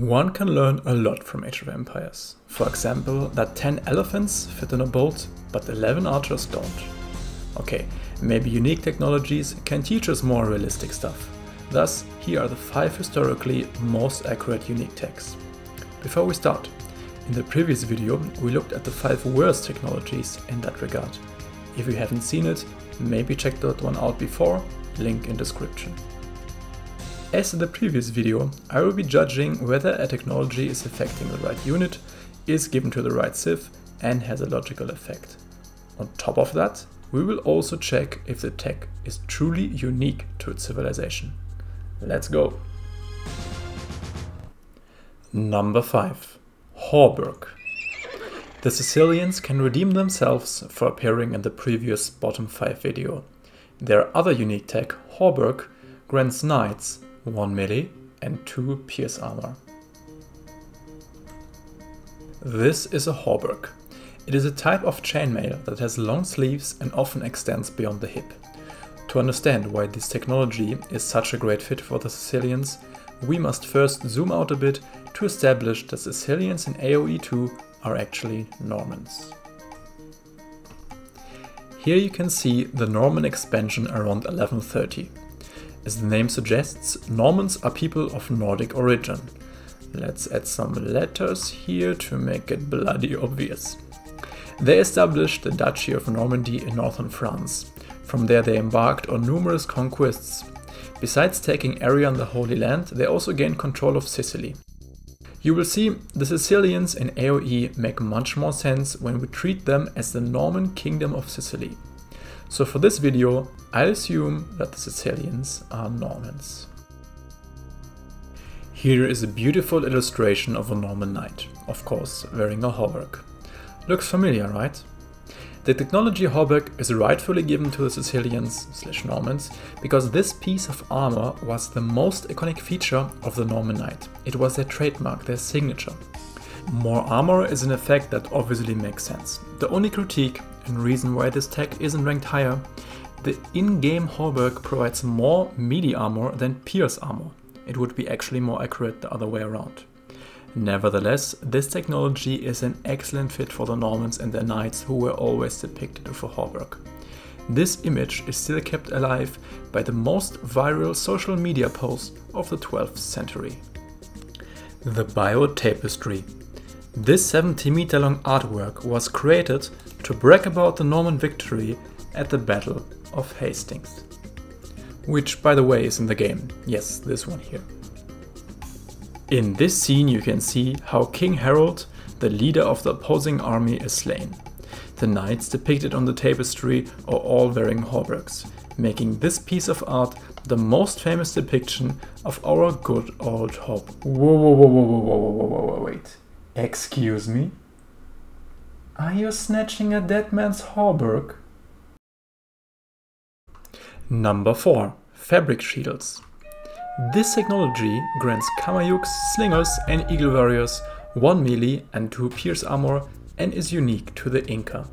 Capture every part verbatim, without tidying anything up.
One can learn a lot from Age of Empires. For example, that ten elephants fit in a boat, but eleven archers don't. Okay, maybe unique technologies can teach us more realistic stuff. Thus, here are the five historically most accurate unique techs. Before we start, in the previous video we looked at the five worst technologies in that regard. If you haven't seen it, maybe check that one out before, link in description. As in the previous video, I will be judging whether a technology is affecting the right unit, is given to the right civ, and has a logical effect. On top of that, we will also check if the tech is truly unique to its civilization. Let's go! Number five. Hauberk. The Sicilians can redeem themselves for appearing in the previous bottom five video. Their other unique tech, Hauberk, grants knights one melee and two pierce armor. This is a hauberk. It is a type of chainmail that has long sleeves and often extends beyond the hip. To understand why this technology is such a great fit for the Sicilians, we must first zoom out a bit to establish that Sicilians in A O E two are actually Normans. Here you can see the Norman expansion around eleven thirty. As the name suggests, Normans are people of Nordic origin. Let's add some letters here to make it bloody obvious. They established the Duchy of Normandy in northern France. From there they embarked on numerous conquests. Besides taking area in the Holy Land, they also gained control of Sicily. You will see the Sicilians in A O E make much more sense when we treat them as the Norman Kingdom of Sicily. So for this video, I assume that the Sicilians are Normans. Here is a beautiful illustration of a Norman knight, of course wearing a hauberk. Looks familiar, right? The technology hauberk is rightfully given to the Sicilians slash Normans because this piece of armor was the most iconic feature of the Norman knight. It was their trademark, their signature. More armor is an effect that obviously makes sense. The only critique and reason why this tech isn't ranked higher, the in-game hauberk provides more melee armor than pierce armor. It would be actually more accurate the other way around. Nevertheless, this technology is an excellent fit for the Normans and their knights who were always depicted with a hauberk. This image is still kept alive by the most viral social media post of the twelfth century. The Bayeux Tapestry. This seventy meter long artwork was created to brag about the Norman victory at the Battle of Hastings. Which, by the way, is in the game. Yes, this one here. In this scene you can see how King Harold, the leader of the opposing army, is slain. The knights depicted on the tapestry are all wearing hauberks, making this piece of art the most famous depiction of our good old hob. Whoa, whoa, whoa, whoa, whoa, whoa, whoa, whoa, wait. Excuse me? Are you snatching a dead man's hauberk? Number four. Fabric Shields. This technology grants Kamayuks, Slingers and Eagle Warriors one melee and two pierce armor and is unique to the Inca.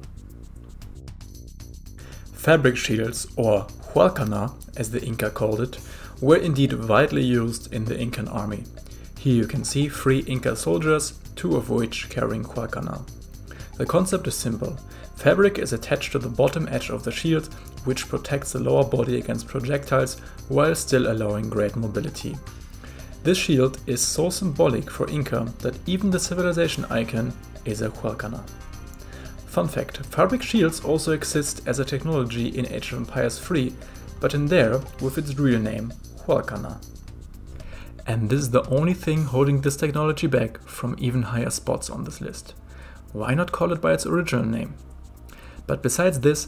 Fabric shields, or Hualcana as the Inca called it, were indeed widely used in the Incan army. Here you can see three Inca soldiers, two of which carrying Hualcana. The concept is simple. Fabric is attached to the bottom edge of the shield, which protects the lower body against projectiles while still allowing great mobility. This shield is so symbolic for Inca that even the civilization icon is a Hualcana. Fun fact, fabric shields also exist as a technology in Age of Empires three, but in there with its real name, Hualcana. And this is the only thing holding this technology back from even higher spots on this list. Why not call it by its original name? But besides this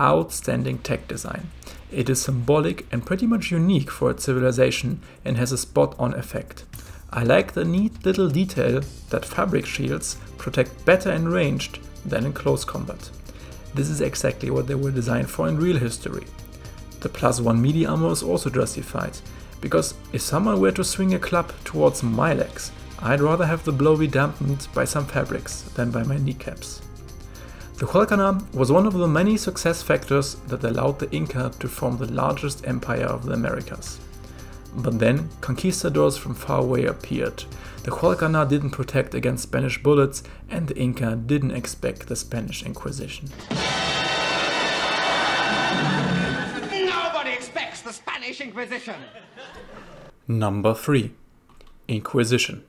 outstanding tech design, it is symbolic and pretty much unique for its civilization and has a spot-on effect. I like the neat little detail that fabric shields protect better in ranged than in close combat. This is exactly what they were designed for in real history. The plus one melee armor is also justified, because if someone were to swing a club towards my legs, I'd rather have the blow be dampened by some fabrics than by my kneecaps. The Hualcana was one of the many success factors that allowed the Inca to form the largest empire of the Americas. But then, conquistadors from far away appeared. The Hualcana didn't protect against Spanish bullets, and the Inca didn't expect the Spanish Inquisition. Nobody expects the Spanish Inquisition! Number three. Inquisition.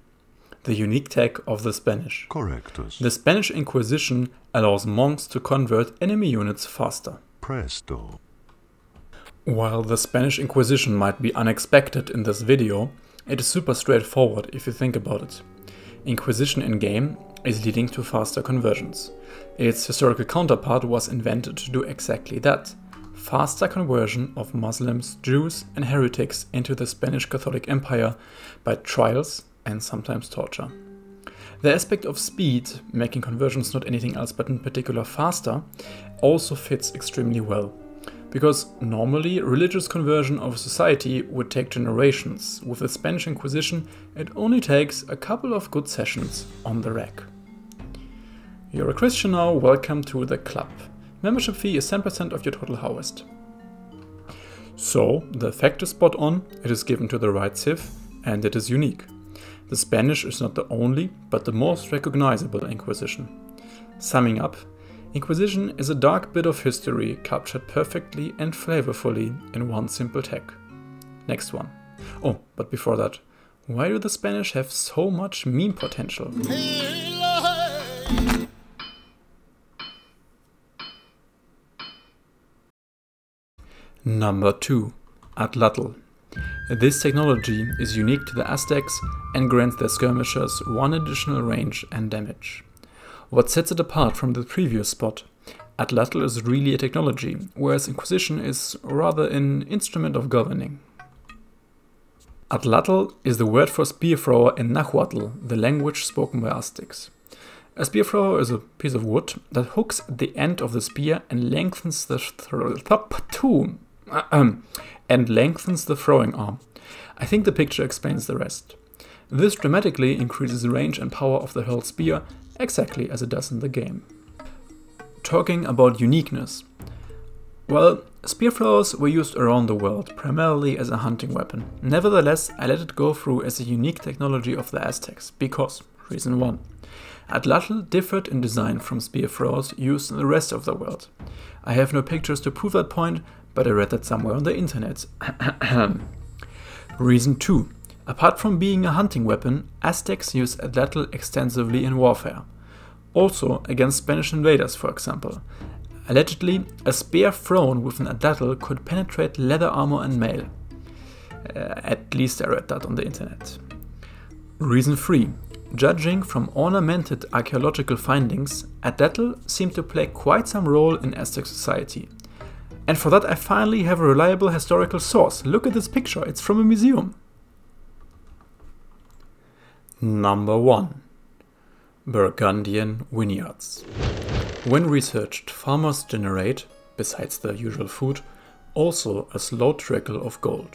The unique tech of the Spanish. Correctus. The Spanish Inquisition allows monks to convert enemy units faster. Presto. While the Spanish Inquisition might be unexpected in this video, it is super straightforward if you think about it. Inquisition in-game is leading to faster conversions. Its historical counterpart was invented to do exactly that. Faster conversion of Muslims, Jews and heretics into the Spanish Catholic Empire by trials and sometimes torture. The aspect of speed, making conversions not anything else but in particular faster, also fits extremely well. Because normally, religious conversion of society would take generations. With the Spanish Inquisition, it only takes a couple of good sessions on the rack. You're a Christian now, welcome to the club. Membership fee is ten percent of your total harvest. So, the effect is spot on, it is given to the right civ, and it is unique. The Spanish is not the only, but the most recognizable Inquisition. Summing up, Inquisition is a dark bit of history captured perfectly and flavorfully in one simple tech. Next one. Oh, but before that, why do the Spanish have so much meme potential? Number two. Atlatl. This technology is unique to the Aztecs and grants their skirmishers one additional range and damage. What sets it apart from the previous spot? Atlatl is really a technology, whereas Inquisition is rather an instrument of governing. Atlatl is the word for spear thrower in Nahuatl, the language spoken by Aztecs. A spear thrower is a piece of wood that hooks at the end of the spear and lengthens the th and lengthens the throwing arm. I think the picture explains the rest. This dramatically increases the range and power of the hurled spear, exactly as it does in the game. Talking about uniqueness. Well, spear throwers were used around the world, primarily as a hunting weapon. Nevertheless, I let it go through as a unique technology of the Aztecs, because, reason one. Atlatl differed in design from spear throwers used in the rest of the world. I have no pictures to prove that point, but I read that somewhere on the internet. Reason two. Apart from being a hunting weapon, Aztecs use Atlatl extensively in warfare. Also against Spanish invaders, for example. Allegedly, a spear thrown with an Atlatl could penetrate leather armor and mail. Uh, at least I read that on the internet. Reason three. Judging from ornamented archaeological findings, Atlatl seemed to play quite some role in Aztec society. And for that I finally have a reliable historical source. Look at this picture, it's from a museum. Number one. Burgundian Vineyards. When researched, farmers generate, besides their usual food, also a slow trickle of gold.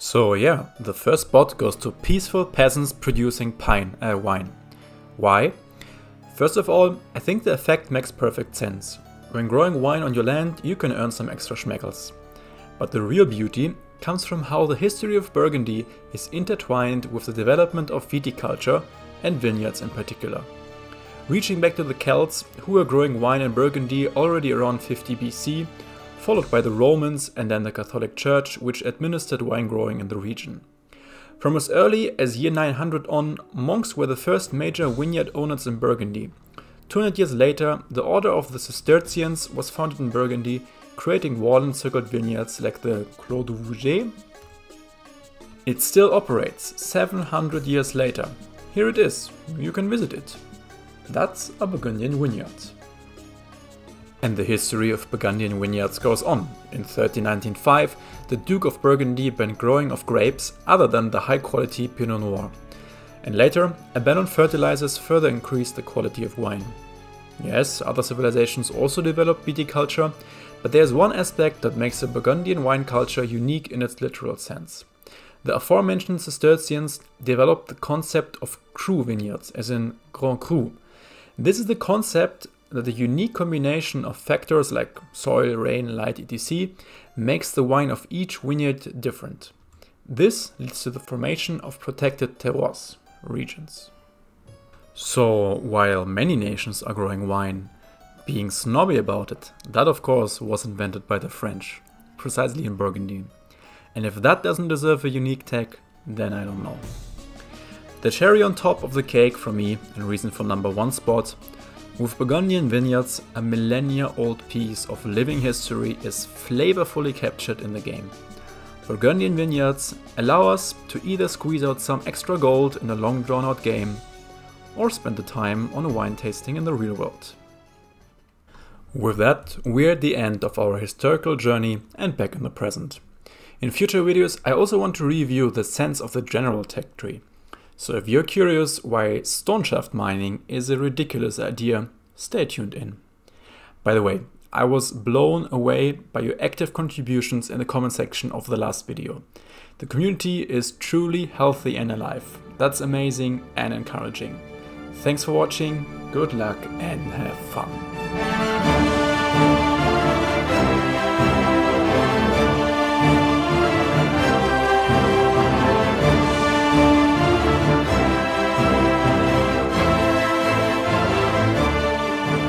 So yeah, the first spot goes to peaceful peasants producing pine, uh, wine. Why? First of all, I think the effect makes perfect sense. When growing wine on your land, you can earn some extra schmeckles. But the real beauty comes from how the history of Burgundy is intertwined with the development of viticulture and vineyards in particular. Reaching back to the Celts, who were growing wine in Burgundy already around fifty B C, followed by the Romans and then the Catholic Church, which administered wine growing in the region. From as early as year nine hundred on, monks were the first major vineyard owners in Burgundy. two hundred years later, the order of the Cistercians was founded in Burgundy, creating wall-encircled vineyards like the Clos du Vouget. It still operates seven hundred years later. Here it is, you can visit it. That's a Burgundian vineyard. And the history of Burgundian vineyards goes on. In thirteen ninety-five, the Duke of Burgundy banned growing of grapes other than the high-quality Pinot Noir. And later, a ban on fertilizers further increased the quality of wine. Yes, other civilizations also developed viticulture, but there's one aspect that makes the Burgundian wine culture unique in its literal sense. The aforementioned Cistercians developed the concept of cru vineyards, as in Grand Cru. This is the concept that the unique combination of factors like soil, rain, light, et cetera makes the wine of each vineyard different. This leads to the formation of protected terroirs, regions. So, while many nations are growing wine, being snobby about it, that of course was invented by the French, precisely in Burgundy. And if that doesn't deserve a unique tag, then I don't know. The cherry on top of the cake for me, and reason for number one spot, with Burgundian Vineyards, a millennia-old piece of living history is flavorfully captured in the game. Burgundian Vineyards allow us to either squeeze out some extra gold in a long drawn-out game, or spend the time on a wine tasting in the real world. With that, we're at the end of our historical journey and back in the present. In future videos I also want to review the sense of the general tech tree. So if you're curious why stone shaft mining is a ridiculous idea, stay tuned in. By the way, I was blown away by your active contributions in the comment section of the last video. The community is truly healthy and alive. That's amazing and encouraging. Thanks for watching, good luck and have fun.